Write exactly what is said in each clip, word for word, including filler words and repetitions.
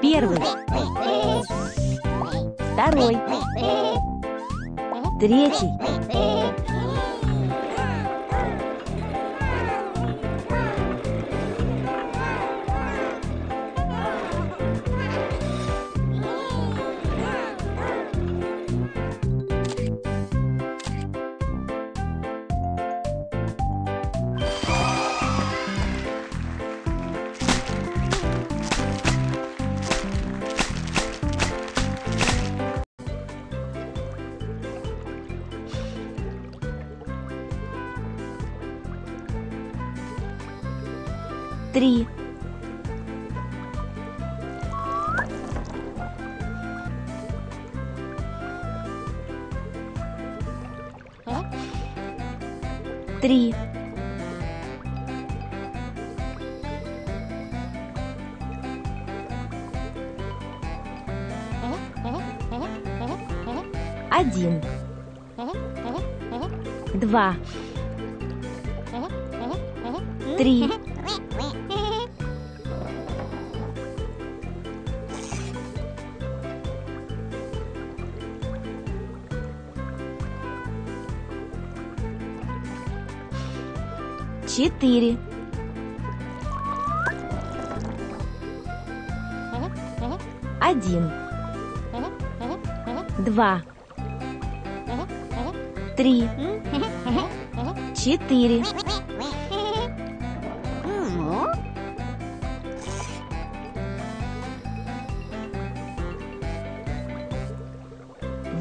Первый, второй, третий, три, три, один, два, три, четыре, один, два, три, четыре,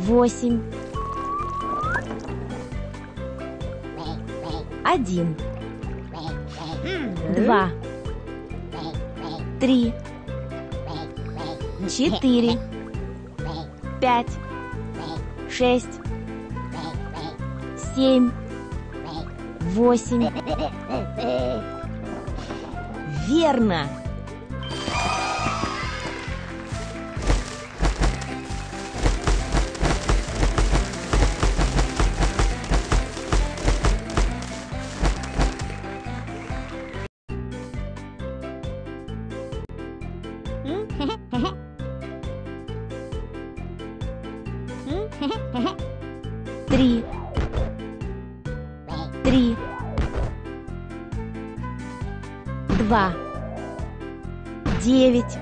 восемь, один, два, три, четыре, пять, шесть, семь, восемь. Верно! Три, три, два, девять,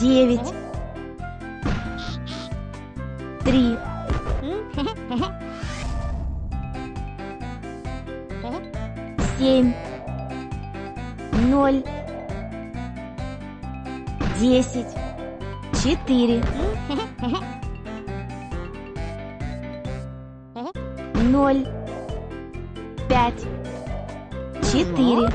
девять, три, семь, ноль, десять, четыре, ноль, пять, четыре,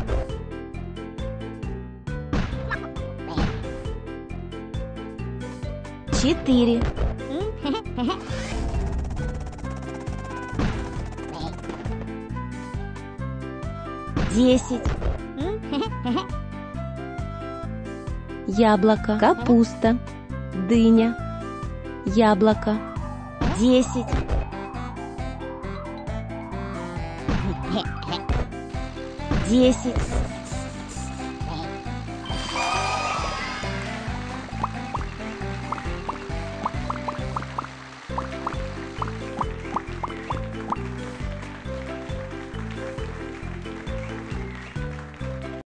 четыре, десять, яблоко, капуста, дыня, яблоко, десять, десять.